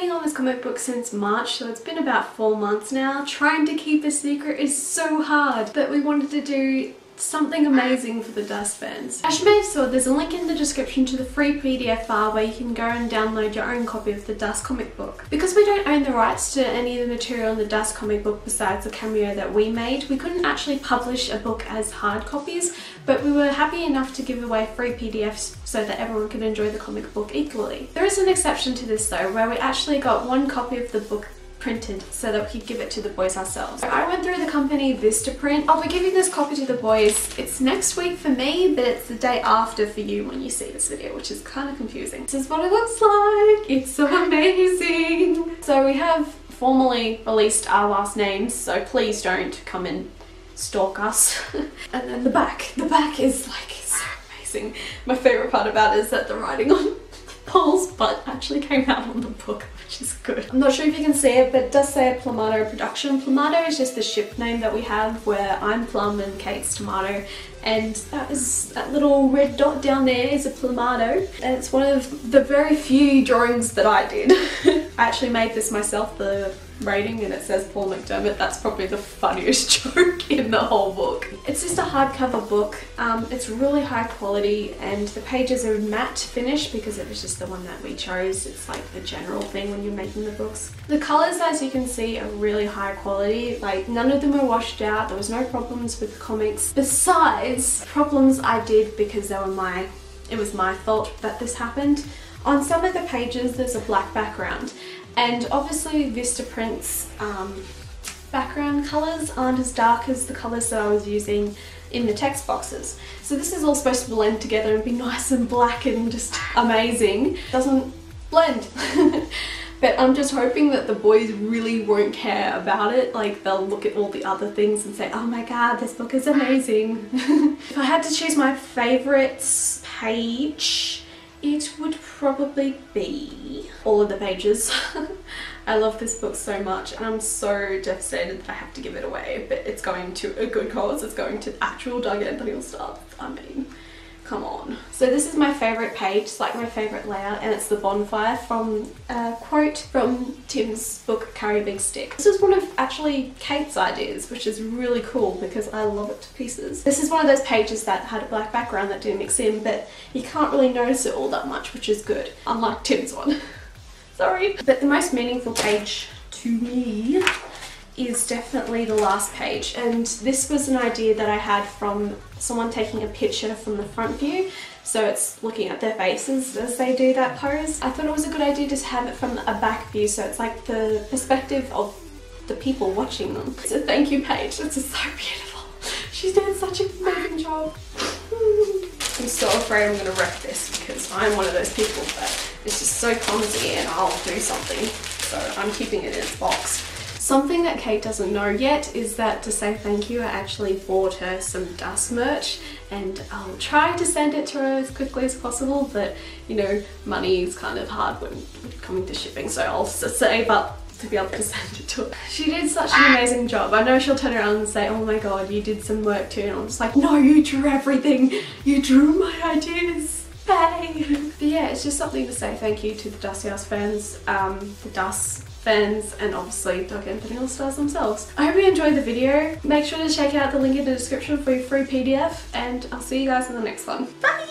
working on this comic book since March, so it's been about 4 months now. Trying to keep a secret is so hard, but we wanted to do something amazing for the Dust fans. As you may have saw, there's a link in the description to the free PDF file where you can go and download your own copy of the Dust comic book. Because we don't own the rights to any of the material in the Dust comic book besides the cameo that we made, we couldn't actually publish a book as hard copies, but we were happy enough to give away free PDFs so that everyone could enjoy the comic book equally. There is an exception to this though, where we actually got one copy of the book printed so that we could give it to the boys ourselves. So I went through the company Vistaprint. I'll be giving this copy to the boys. It's next week for me, but it's the day after for you when you see this video, which is kind of confusing. This is what it looks like. It's so amazing. So we have formally released our last names, so please don't come and stalk us. And then the back is like so amazing. My favorite part about it is that the writing on Paul's butt actually came out on the book, which is good. I'm not sure if you can see it, but it does say a Plumato production. Plumato is just the ship name that we have, where I'm Plum and Kate's Tomato, and that little red dot down there is a Plumato, and it's one of the very few drawings that I did. I actually made this myself, the rating, and it says Paul McDermott. That's probably the funniest joke in the whole book. It's just a hardcover book. It's really high quality, and the pages are matte finish because it was just the one that we chose. It's like the general thing when you're making the books. The colours, as you can see, are really high quality. Like, none of them were washed out. There was no problems with the comics, besides problems I did because it was my fault that this happened. On some of the pages there's a black background, and obviously Vistaprint's background colours aren't as dark as the colours that I was using in the text boxes. So this is all supposed to blend together and be nice and black and just amazing. It doesn't blend. But I'm just hoping that the boys really won't care about it. Like, they'll look at all the other things and say, oh my god, this book is amazing. If I had to choose my favourite page, it would probably be all of the pages. I love this book so much, and I'm so devastated that I have to give it away, but it's going to a good cause. It's going to actual Doug Anthony All Stars. I mean, come on. So this is my favourite page. It's like my favourite layout, and it's the bonfire from a quote from Tim's book, Carry a Big Stick. This is one of actually Kate's ideas, which is really cool because I love it to pieces. This is one of those pages that had a black background that didn't mix in, but you can't really notice it all that much, which is good, unlike Tim's one. Sorry. But the most meaningful page to me is definitely the last page, and this was an idea that I had from someone taking a picture from the front view, so it's looking at their faces as they do that pose. I thought it was a good idea to have it from a back view, so it's like the perspective of the people watching them. It's a thank you page. It's just so beautiful. She's doing such an amazing job. I'm so afraid I'm gonna wreck this because I'm one of those people that is just so clumsy and I'll do something, so I'm keeping it in its box. Something that Kate doesn't know yet is that to say thank you, I actually bought her some Dust merch, and I'll try to send it to her as quickly as possible, but you know, money is kind of hard when coming to shipping, so I'll save up to be able to send it to her. She did such an amazing job. I know she'll turn around and say, oh my god, you did some work too, and I'm just like, no, you drew everything. You drew my ideas. Hey! But yeah, it's just something to say thank you to the Dust House fans, the Dust fans, and obviously Doug Anthony All Stars themselves. I hope you enjoyed the video. Make sure to check out the link in the description for your free PDF, and I'll see you guys in the next one. Bye!